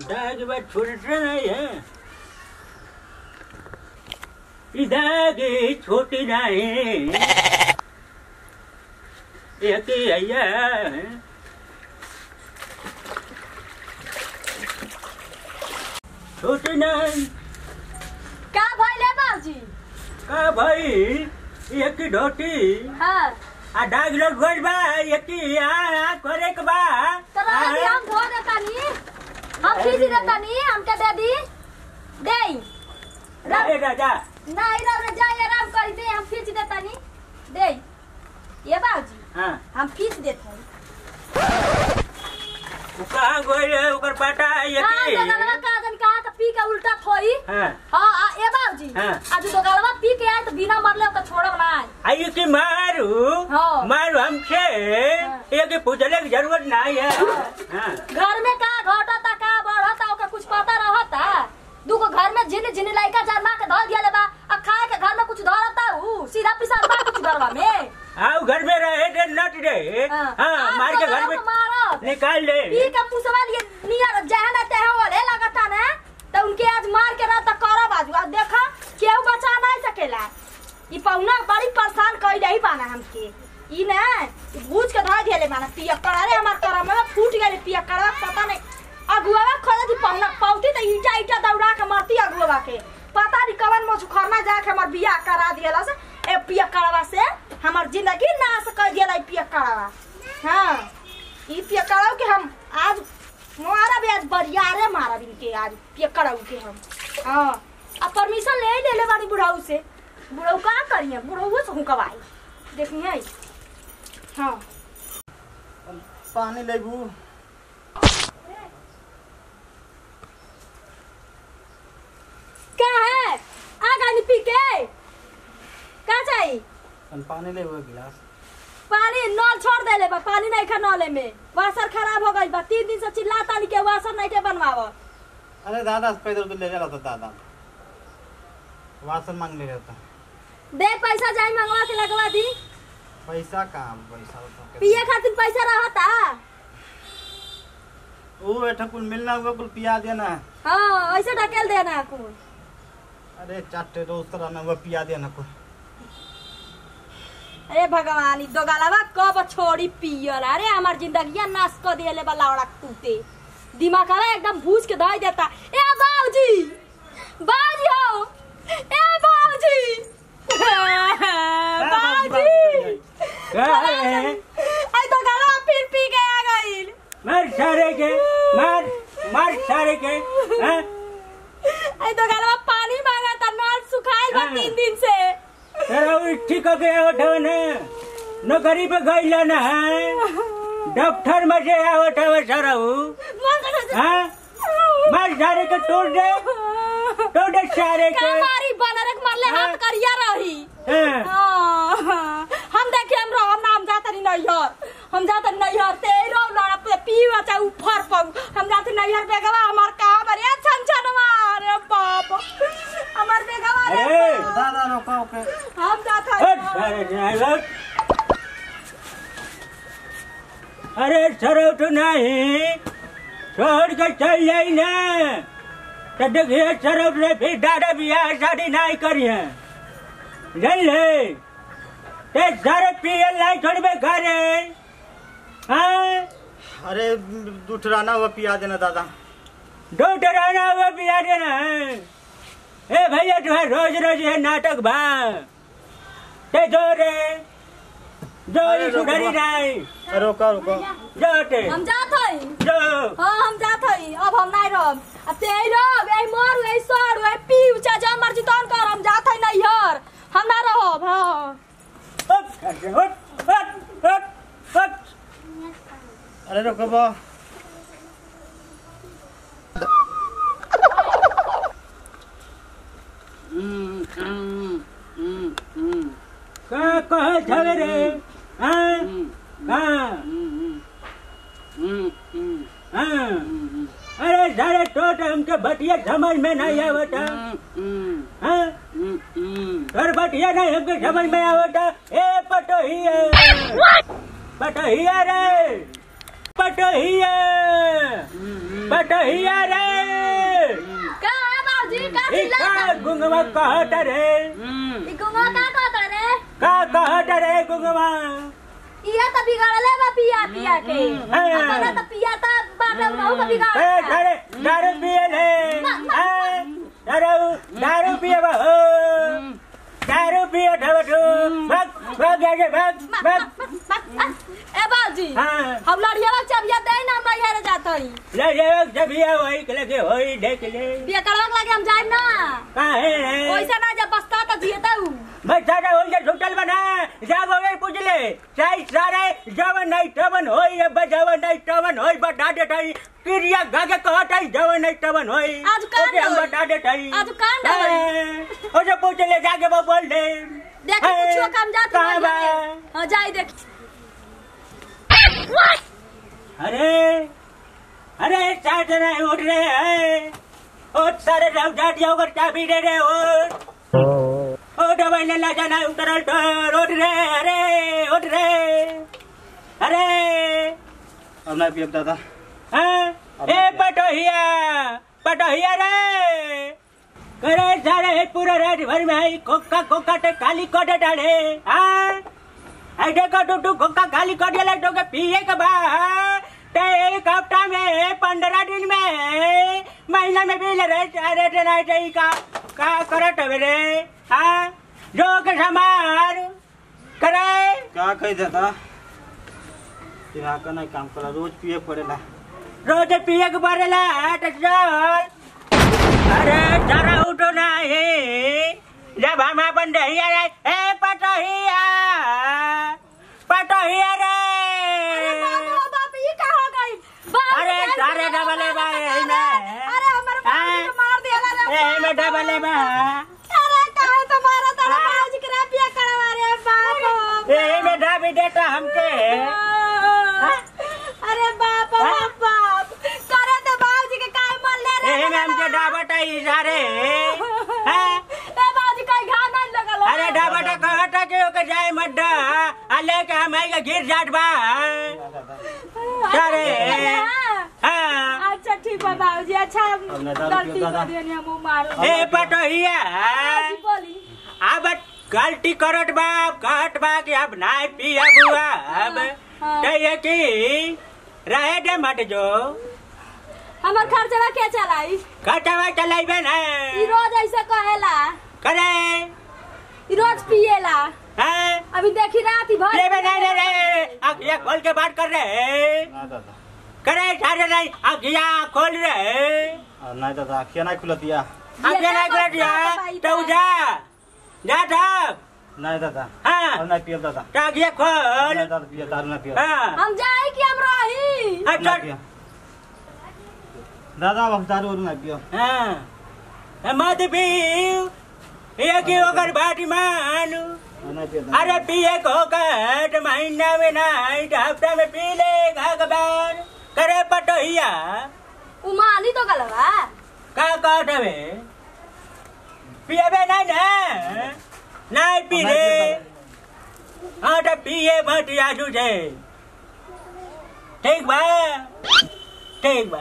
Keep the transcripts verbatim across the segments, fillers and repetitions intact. दाग बा छोटे नहीं है, दाग छोटे नहीं है। छोटे नहीं का भाई ले बाबूजी का भाई एक ढोटी हां आ दाग लग गई बा एक आ करे के बा तोरा हम धो देतानी हम खींच देतानी हमके दे दी देई रे राजा नहीं रे जा आराम करी दे हम खींच देतानी देई ये बाबूजी हां हम खींच देथई उका गोइले ओकर पाटा ये की हां गलवा का दन का त पी के उल्टा थोई हां हां ए बाबूजी आज तो गलवा पी के आए तो बिना मरले तो छोड़ब ना आई के मारू मारू हमके ये के पूछले की जरूरत नहीं है। हां घर में का घटता का बढ़ता ओकर कुछ पता रहता दूगो घर में जिन जिन लइका जमा के धर दिया लेबा आ खाए के घर में कुछ धरता हु सीधा पिसाब बा कुछ घरवा में आओ घर में रहे दे नट दे हां मार के घर में निकाल ले पी का पुसवा लिए नियर जहना ते होले लगाता ना त उनके आज मार के रहता करो बाजू आ देखा केहू बचा नहीं सकेला ई पौना बड़ी परेशान कई रही बाना हमके ई ना भूज के धर गेले माना पिया कड़ा रे हमार करम में फूट गेले पिया कड़ा पता नहीं अगुवा खोले थी पौना पौती त ईटा ईटा दौड़ा के मारती अगुवा के पता नहीं कवन मोछ खरना जाके हमर बियाह करा दियला से ए पिया कड़वा से हमर जिंदगी नाश कर दियला पिया कड़वा। हां पियकड़ाऊ के हम आज मारब आज बरियारे मारब इनके आज पियकड़ाऊ के हम हाँ अब परमिशन ले ले ले बानी बुढ़ाऊ से बुढ़ाऊ का करिए बुढ़ाऊ से हुकवाई देखिए हाँ पानी लेबू क्या है आ गानी पी के का चाहिए पानी लेबू गिलास पानी नल छोड़ देले बा पानी नहीं खा नले में वासर खराब हो गई बा तीन दिन से चिल्लाता नहीं के वासर नहीं के बनवाओ। अरे दादा पैदल तो ले जा रहा था दादा वासर मांगने रहता दे पैसा जाई मंगवा के लगवा दी पैसा काम पैसा तो पिए खातिर पैसा रहता ओ एठा कुल मिलना होगा कुल पिया देना हां ऐसे ढकेल देना कुल अरे चाटे दोस्त रहना वो पिया देना कुल अरे भगवान दो गलवा कब छोड़ी पियल अरे हमार जिंदगिया नाश कर देले बा लावड़ा टूटे दिमाग वाला एकदम भूज के धई देता ए बाबूजी बाबूजी हो ए बाबूजी बाबूजी आई तो गलवा फिर पी के आ गई मार सारे के मार मार सारे के हैं आई तो गलवा पानी मांगा त नाल सुखाइल बा तीन दिन से ठीक हो गया उठावन नौकरी पे गई लाना है डॉक्टर मजे उठाव सारा मार सारे के तोड़ दे तोड़ दे सारे के मारी बनरक मारले हाथ करिया रही हम देखे हम रहो नाम जाता नहीं नैहर हम जाता नैहर ते रो लड़ा पे पीवा चा ऊपर पर हम जाते नैहर बेगवा हमार कहां बरे छनछनवा रे बाप हमार बेगवा रे दादा रोका ओके हम जाता अरे ड्राइवर अरे छोड़ो तो नहीं छोड़ के चल जाई ना त देखिए छोड़ो रे फिर दादा बियाह शादी नहीं करिए जल ले ते सारे पीए लाई छोड़बे घरे हाँ? अरे दूठराना हुआ पिया देना दादा दूठराना हुआ पिया देना ए भैया तुम्हारा रोज रोज ये नाटक भा ते जो रे जो ये सुधरी नहीं रोका रोका जाते हम जाते हैं जो हाँ हम जाते हैं अब हम नहीं रोम अब तेरे रोम ये मर ये सर ये पी उचा जा मर्जी तोड़ कर हम जाते हैं नहीं यार हम नहीं रोम हाँ उप उप उप उप उप अरे रुको बा हम्म हम्म हम्म का कह छले रे हां का हम्म हां अरे सारे टोट हमके बटिया समझ में नहीं आवत हां घर बटिया नहीं हमके समझ में आवत ए पटोही है पटोही रे पटोहिया कटहिया रे का बाबूजी का चिल्ला गुंगवा कहत रे ई गुंगवा का कहत रे का कहत रे गुंगवा इया त बिगाड़ले बा पिया पिया के अपन त पिया त बाबा कहू क बिगाड़ ए घरे दारू पियल है ए दारू दारू पिए बा हो दारू पिए ढवढू भाग भाग आगे भाग भाग ए बाबूजी हम लड़िया चाबिया दे ना हमरा घर जात हई लड़िया चाबिया होई के लगे होई देख ले बिया करवा के लगे हम जाए ना काहे पैसा ना जब बसता त जीता हूं भाई जाके होई झूठल बना जा होई पूछ ले चाहे सारे जवन नहीं तवन होई अब जवन नहीं तवन होई बता देतई क्रिया गाके कहतई जवन नहीं तवन होई आज कांड हम बता देतई आज कांड हो जो पूछ ले जाके वो बोल दे देख पूछो काम जात हां जाई देख अरे अरे चाट रे उठ रे और सारे राव जाट जाओ कर चाबी दे रे और ओ दवाई न ला जाना उतरल तो रोड रे अरे उठ रे अरे अब ना पियब दादा हां ए पटोहिया पटोहिया रे करे सारे पूरा रात भर में आई कोका कोका ते काली कोट डाले हां आई देखो टू टू कोका काली कोट ले तो के पिए के बा ते एक हफ्ता में पंद्रह दिन में महीना में भी रे अरे रे ना जाई का का करत रे हां जो के समार करे का कह देता तेरा का नहीं काम कर रोज पिए पड़ेला रोज पिए के पड़ेला टचल अरे जरा उठो ना हे जब हम अपन रहिया रे ए पटोहिया पटोहिया रे अरे बाबू बाप ये का हो गई अरे सारे डबले बा ए में अरे हमर बाप मार देला रे ए में डबले बा देता हमके अरे बाप बाप बाप करे तो बाबूजी के काय मन ले रे ए हमके डाबटा इशारे हैं ए बाबूजी काय घा ना लगल अरे डाबटा कहटा के ओके जाए मड्डा आ लेके हम आइगा गिर जाट बा अरे हां अच्छा ठीक बा बाबूजी अच्छा गलती कर देनी हम मार ए पटोहिया बाबूजी बोली अब गलती करत बा कहत बा कि अब नाय पिया बुआ अब तय की रहे दे मत जो हमर खर्चा के चलाई खटावा चलाइबे ना ई रोज ऐसे कहेला करे ई रोज पिएला हैं अभी देखी रात भर लेबे नहीं रे रे आखिया खोल के बात कर रे ना दादा करे सारे नहीं आखिया खोल रे नहीं दादा आखिया नहीं खुलतिया आखिया नहीं खुलतिया तो जा जा दादा नहीं दादा हां हम नहीं पिए दादा कागिया खोल दादा पिए दारू नहीं पिए हां हम जाई कि हम रही अच्छा दादा हम दारू नहीं पियो हां हम मत पीऊ ये की ओकर बाटी मानू नहीं पिए अरे पिए कोकट महीना में नहीं हफ्ता में पी ले भगवान करे पटोहिया उमानी तो गलवा का काटवे पिएबे नहीं ना नहीं पी रे हां तो पिए मत आजू जे ठीक बा ठीक बा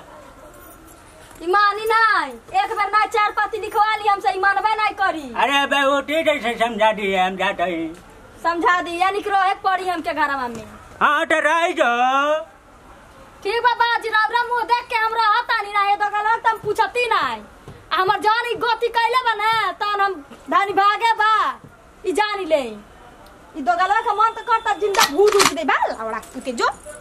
ईमानी नहीं एक बार ना चार पाती लिखवा ली हमसे ईमानबे नहीं करी अरे बे उठी जैसे समझा दिए हम जात हई समझा दिया निकरो एक पड़ी हमके घरवा में हां तो रह जो ठीक बा बाजी राम राम मुंह देख के हम रहतानी रहे तो गलत हम पूछती नहीं हमर जानी गति कैले बना तन हम धानी भागे बा ई जानी ले ई दोगला के मन त करता जिंदा भूत उठ दे बाल औरा के जो